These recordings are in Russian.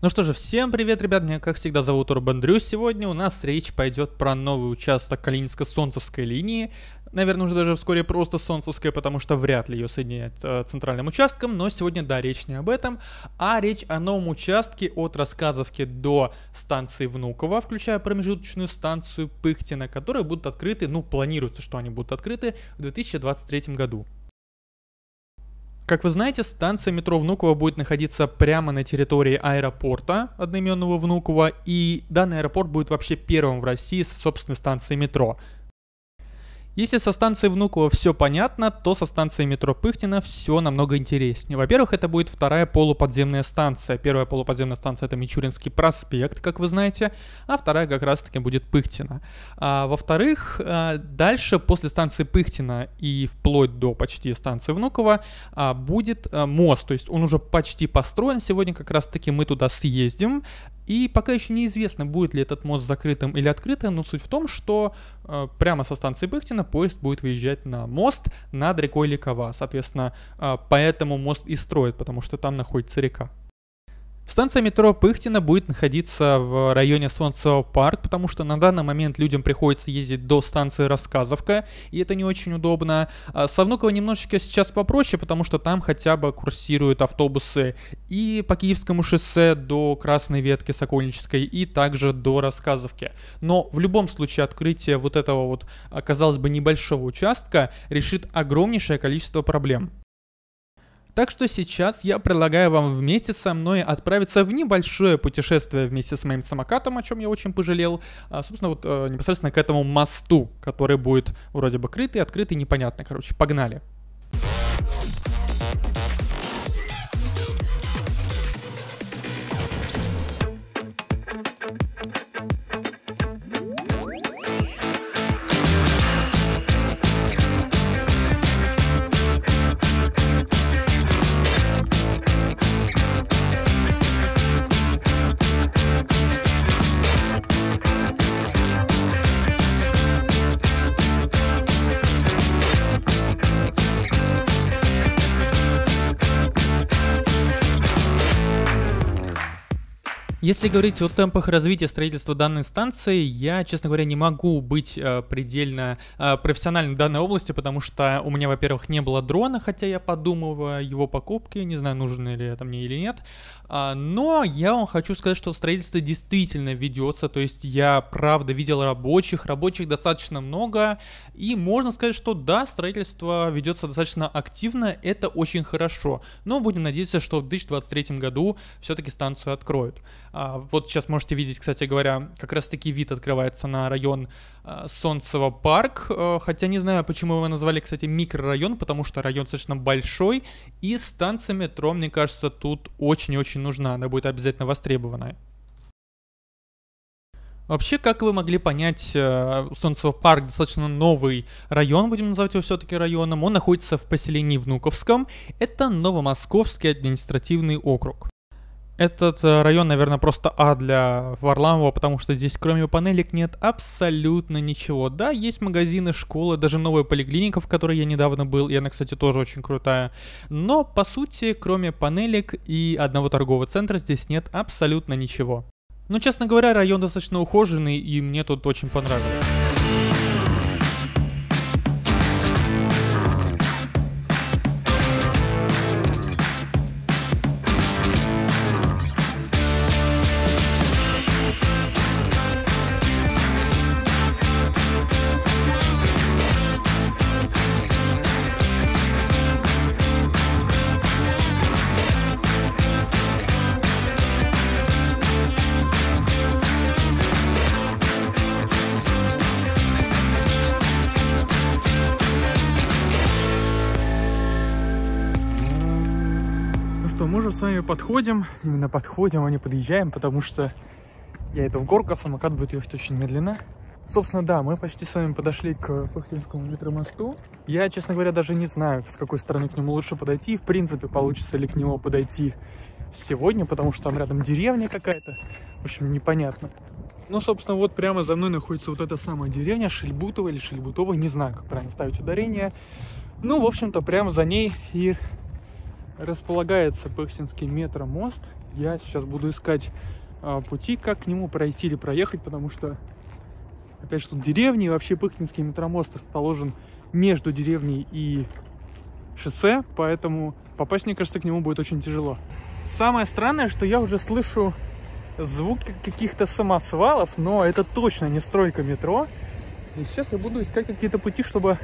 Ну что же, всем привет, ребят, меня как всегда зовут Урбан Дрю. Сегодня у нас речь пойдет про новый участок Калининско-Солнцевской линии. Наверное, уже даже вскоре просто Солнцевская, потому что вряд ли ее соединяет центральным участком. Но сегодня, да, речь не об этом, а речь о новом участке от Рассказовки до станции Внуково, включая промежуточную станцию Пыхтина, которые будут открыты, ну, планируется, что они будут открыты в 2023 году. Как вы знаете, станция метро Внуково будет находиться прямо на территории аэропорта одноименного Внуково, и данный аэропорт будет вообще первым в России с собственной станцией метро. Если со станции Внуково все понятно, то со станции метро Пыхтина все намного интереснее. Во-первых, это будет вторая полуподземная станция. Первая полуподземная станция — это Мичуринский проспект, как вы знаете, а вторая как раз-таки будет Пыхтина. Во-вторых, дальше после станции Пыхтина и вплоть до почти станции Внуково будет мост, то есть он уже почти построен. Сегодня как раз-таки мы туда съездим. И пока еще неизвестно, будет ли этот мост закрытым или открытым, но суть в том, что прямо со станции Пыхтина поезд будет выезжать на мост над рекой Ликова. Соответственно, поэтому мост и строят, потому что там находится река. Станция метро Пыхтина будет находиться в районе Солнцево Парк, потому что на данный момент людям приходится ездить до станции Рассказовка, и это не очень удобно. Со Внуково немножечко сейчас попроще, потому что там хотя бы курсируют автобусы и по Киевскому шоссе до красной ветки Сокольнической, и также до Рассказовки. Но в любом случае открытие вот этого вот, казалось бы, небольшого участка решит огромнейшее количество проблем. Так что сейчас я предлагаю вам вместе со мной отправиться в небольшое путешествие вместе с моим самокатом, о чем я очень пожалел, собственно, вот непосредственно к этому мосту, который будет вроде бы крытый, открытый, непонятно. Короче, погнали. Если говорить о темпах развития строительства данной станции, я, честно говоря, не могу быть предельно профессиональным в данной области, потому что у меня, во-первых, не было дрона, хотя я подумываю о его покупке, не знаю, нужен ли это мне или нет. Но я вам хочу сказать, что строительство действительно ведется, то есть я, правда, видел рабочих достаточно много, и можно сказать, что да, строительство ведется достаточно активно, это очень хорошо, но будем надеяться, что в 2023 году все-таки станцию откроют. Вот сейчас можете видеть, кстати говоря, как раз-таки вид открывается на район Солнцево Парк, хотя не знаю, почему его назвали, кстати, микрорайон, потому что район достаточно большой, и станция метро, мне кажется, тут очень и очень нужна, она будет обязательно востребована. Вообще, как вы могли понять, Солнцево Парк достаточно новый район, будем называть его все-таки районом, он находится в поселении Внуковском, это Новомосковский административный округ. Этот район, наверное, просто ад для Варламова, потому что здесь кроме панелек нет абсолютно ничего. Да, есть магазины, школы, даже новая поликлиника, в которой я недавно был, и она, кстати, тоже очень крутая. Но, по сути, кроме панелек и одного торгового центра здесь нет абсолютно ничего. Но, честно говоря, район достаточно ухоженный, и мне тут очень понравилось. Мы уже с вами подходим, именно подходим, а не подъезжаем, потому что я иду в горку, а самокат будет ехать очень медленно. Собственно, да, мы почти с вами подошли к Пыхтинскому метромосту. Я, честно говоря, даже не знаю, с какой стороны к нему лучше подойти, в принципе, получится ли к нему подойти сегодня, потому что там рядом деревня какая-то, в общем, непонятно. Ну, собственно, вот прямо за мной находится вот эта самая деревня, Шельбутово или Шельбутово, не знаю, как правильно ставить ударение. Ну, в общем-то, прямо за ней и располагается Пыхтинский метромост. Я сейчас буду искать пути, как к нему пройти или проехать, потому что, опять же, тут деревни, и вообще Пыхтинский метромост расположен между деревней и шоссе, поэтому попасть, мне кажется, к нему будет очень тяжело. Самое странное, что я уже слышу звук каких-то самосвалов, но это точно не стройка метро. И сейчас я буду искать какие-то пути, чтобы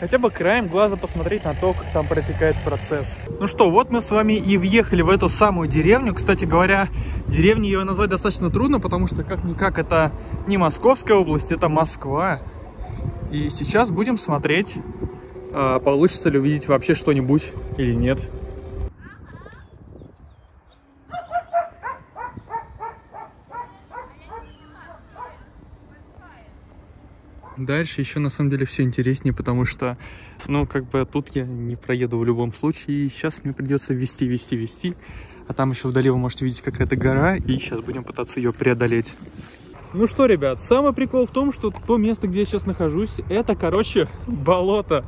хотя бы краем глаза посмотреть на то, как там протекает процесс. Ну что, вот мы с вами и въехали в эту самую деревню. Кстати говоря, деревней ее назвать достаточно трудно, потому что как-никак это не Московская область, это Москва. И сейчас будем смотреть, получится ли увидеть вообще что-нибудь или нет. Дальше еще на самом деле все интереснее, потому что, ну, как бы тут я не проеду в любом случае, и сейчас мне придется вести, а там еще вдали вы можете видеть какая-то гора, и сейчас будем пытаться ее преодолеть. Ну что, ребят, самый прикол в том, что то место, где я сейчас нахожусь, это, короче, болото,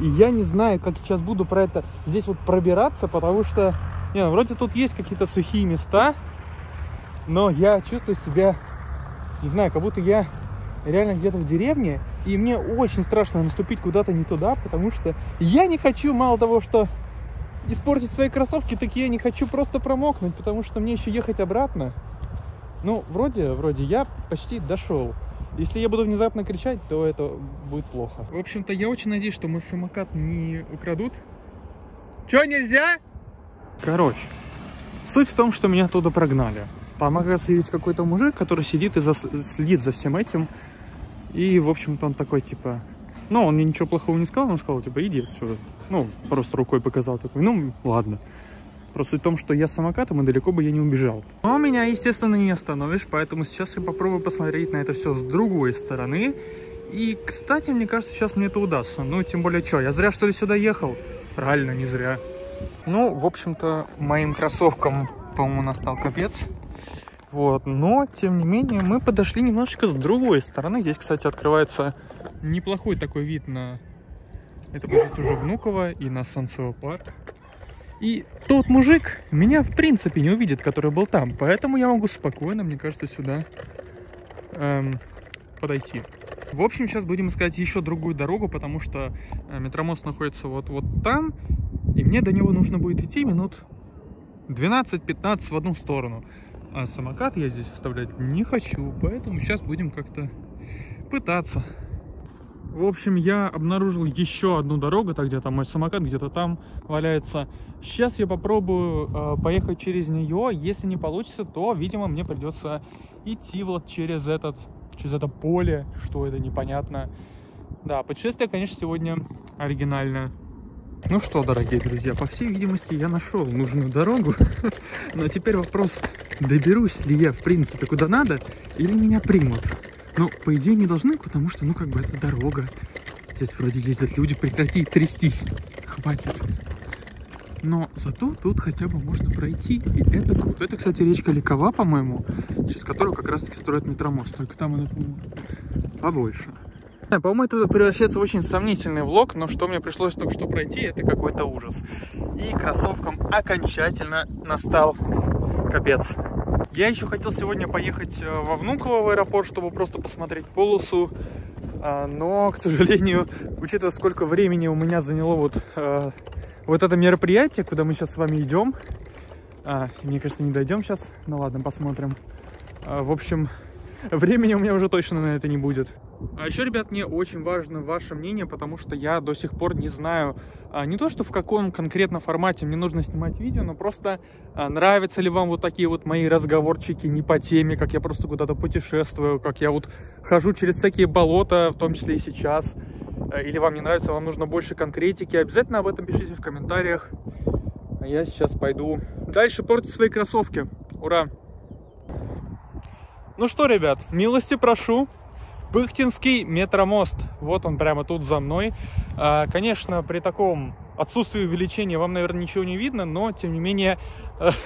и я не знаю, как сейчас буду про это здесь вот пробираться, потому что, не, ну, вроде тут есть какие-то сухие места, но я чувствую себя, не знаю, как будто я реально где-то в деревне, и мне очень страшно наступить куда-то не туда, потому что я не хочу, мало того, что испортить свои кроссовки, так я не хочу просто промокнуть, потому что мне еще ехать обратно. Ну, вроде я почти дошел. Если я буду внезапно кричать, то это будет плохо. В общем-то, я очень надеюсь, что мой самокат не украдут. Че, нельзя? Короче, суть в том, что меня оттуда прогнали. Там, оказывается, есть какой-то мужик, который сидит и следит за всем этим. И, в общем-то, он такой, типа... Ну, он мне ничего плохого не сказал, он сказал, типа, иди отсюда. Ну, просто рукой показал, такой, ну, ладно. Просто суть в том, что я с самокатом, и далеко бы я не убежал. Но меня, естественно, не остановишь, поэтому сейчас я попробую посмотреть на это все с другой стороны. И, кстати, мне кажется, сейчас мне это удастся. Ну, тем более, что, я зря, что ли, сюда ехал? Правильно, не зря. Ну, в общем-то, моим кроссовкам, по-моему, настал капец. Вот, но, тем не менее, мы подошли немножечко с другой стороны. Здесь, кстати, открывается неплохой такой вид на... Это будет уже Внуково и на Солнцево Парк. И тот мужик меня, в принципе, не увидит, который был там. Поэтому я могу спокойно, мне кажется, сюда подойти. В общем, сейчас будем искать еще другую дорогу, потому что метромост находится вот там. И мне до него нужно будет идти минут 12-15 в одну сторону. А самокат я здесь оставлять не хочу, поэтому сейчас будем как-то пытаться. В общем, я обнаружил еще одну дорогу, так где-то мой самокат, где-то там валяется. Сейчас я попробую поехать через нее. Если не получится, то, видимо, мне придется идти вот через это поле, что это непонятно. Да, путешествие, конечно, сегодня оригинальное. Ну что, дорогие друзья, по всей видимости, я нашел нужную дорогу. Но теперь вопрос, доберусь ли я, в принципе, куда надо, или меня примут. Ну, по идее, не должны, потому что, ну, как бы, это дорога. Здесь вроде ездят люди, прекрати трястись. Хватит. Но зато тут хотя бы можно пройти, и это круто. Это, кстати, речка Ликова, по-моему, через которую как раз-таки строят метромост. Только там она, по-моему, побольше. По-моему, это превращается в очень сомнительный влог, но что мне пришлось только что пройти, это какой-то ужас. И кроссовкам окончательно настал капец. Я еще хотел сегодня поехать во Внуково в аэропорт, чтобы просто посмотреть полосу, но, к сожалению, учитывая, сколько времени у меня заняло вот это мероприятие, куда мы сейчас с вами идем, мне кажется, не дойдем сейчас, ну ладно, посмотрим. В общем, времени у меня уже точно на это не будет. А еще, ребят, мне очень важно ваше мнение, потому что я до сих пор не знаю, не то, что в каком конкретно формате мне нужно снимать видео, но просто нравятся ли вам вот такие вот мои разговорчики не по теме, как я просто куда-то путешествую, как я вот хожу через всякие болота, в том числе и сейчас, или вам не нравится, вам нужно больше конкретики, обязательно об этом пишите в комментариях. А я сейчас пойду дальше портить свои кроссовки. Ура! Ну что, ребят, милости прошу. Пыхтинский метромост. Вот он прямо тут за мной. Конечно, при таком отсутствии увеличения вам, наверное, ничего не видно, но, тем не менее,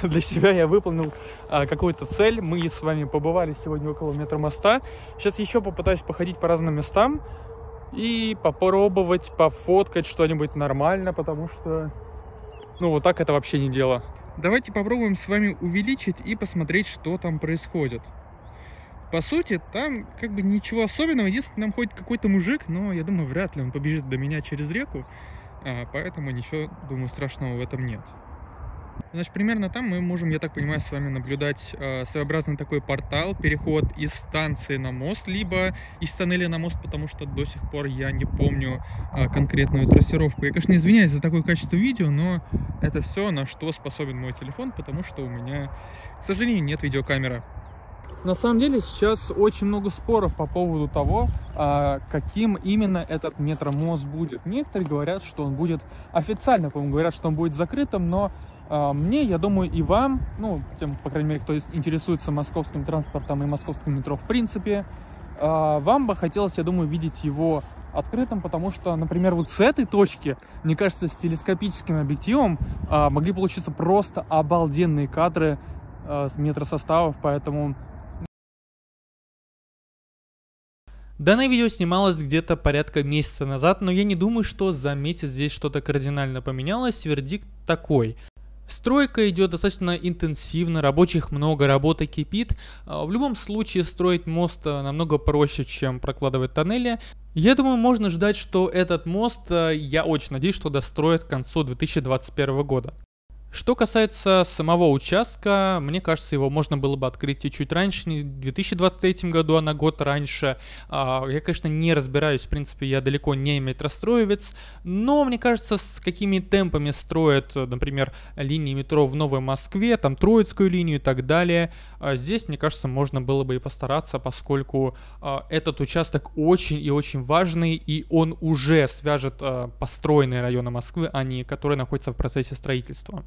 для себя я выполнил какую-то цель. Мы с вами побывали сегодня около метромоста. Сейчас еще попытаюсь походить по разным местам и попробовать пофоткать что-нибудь нормально, потому что, ну, вот так это вообще не дело. Давайте попробуем с вами увеличить и посмотреть, что там происходит. По сути, там как бы ничего особенного, единственное, там ходит какой-то мужик, но я думаю, вряд ли он побежит до меня через реку, поэтому ничего, думаю, страшного в этом нет. Значит, примерно там мы можем, я так понимаю, с вами наблюдать своеобразный такой портал, переход из станции на мост, либо из тоннеля на мост, потому что до сих пор я не помню конкретную трассировку. Я, конечно, извиняюсь за такое качество видео, но это все, на что способен мой телефон, потому что у меня, к сожалению, нет видеокамеры. На самом деле сейчас очень много споров по поводу того, каким именно этот метромост будет. Некоторые говорят, что он будет официально, по-моему, говорят, что он будет закрытым, но мне, я думаю, и вам, ну, тем, по крайней мере, кто интересуется московским транспортом и московским метро в принципе, вам бы хотелось, я думаю, видеть его открытым, потому что, например, вот с этой точки, мне кажется, с телескопическим объективом могли получиться просто обалденные кадры с метросоставов, поэтому... Данное видео снималось где-то порядка месяца назад, но я не думаю, что за месяц здесь что-то кардинально поменялось, вердикт такой. Стройка идет достаточно интенсивно, рабочих много, работа кипит. В любом случае строить мост намного проще, чем прокладывать тоннели. Я думаю, можно ждать, что этот мост, я очень надеюсь, что достроят к концу 2021 года. Что касается самого участка, мне кажется, его можно было бы открыть и чуть раньше, не в 2023 году, а на год раньше. Я, конечно, не разбираюсь, в принципе, я далеко не метростроевец, но мне кажется, с какими темпами строят, например, линии метро в Новой Москве, там Троицкую линию и так далее, здесь, мне кажется, можно было бы и постараться, поскольку этот участок очень и очень важный, и он уже свяжет построенные районы Москвы, а не которые находятся в процессе строительства.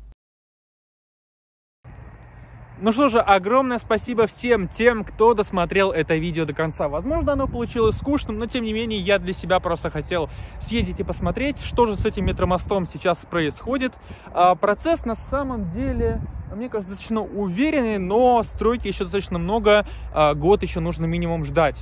Ну что же, огромное спасибо всем тем, кто досмотрел это видео до конца. Возможно, оно получилось скучным, но тем не менее я для себя просто хотел съездить и посмотреть, что же с этим метромостом сейчас происходит. Процесс на самом деле, мне кажется, достаточно уверенный, но стройки еще достаточно много, год еще нужно минимум ждать.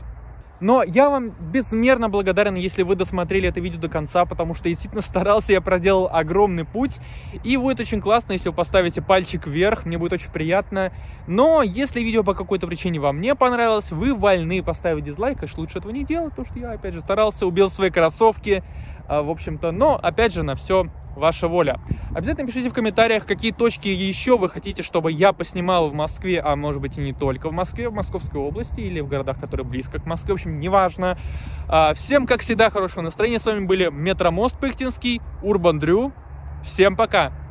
Но я вам безмерно благодарен, если вы досмотрели это видео до конца, потому что я действительно старался, я проделал огромный путь. И будет очень классно, если вы поставите пальчик вверх, мне будет очень приятно. Но если видео по какой-то причине вам не понравилось, вы вольны поставить дизлайк, конечно, лучше этого не делать, потому что я, опять же, старался, убил свои кроссовки, в общем-то. Но, опять же, на все ваша воля. Обязательно пишите в комментариях, какие точки еще вы хотите, чтобы я поснимал в Москве, а может быть и не только в Москве, в Московской области или в городах, которые близко к Москве, в общем, неважно. Всем, как всегда, хорошего настроения. С вами были Метромост Пыхтинский, Урбан Дрю. Всем пока!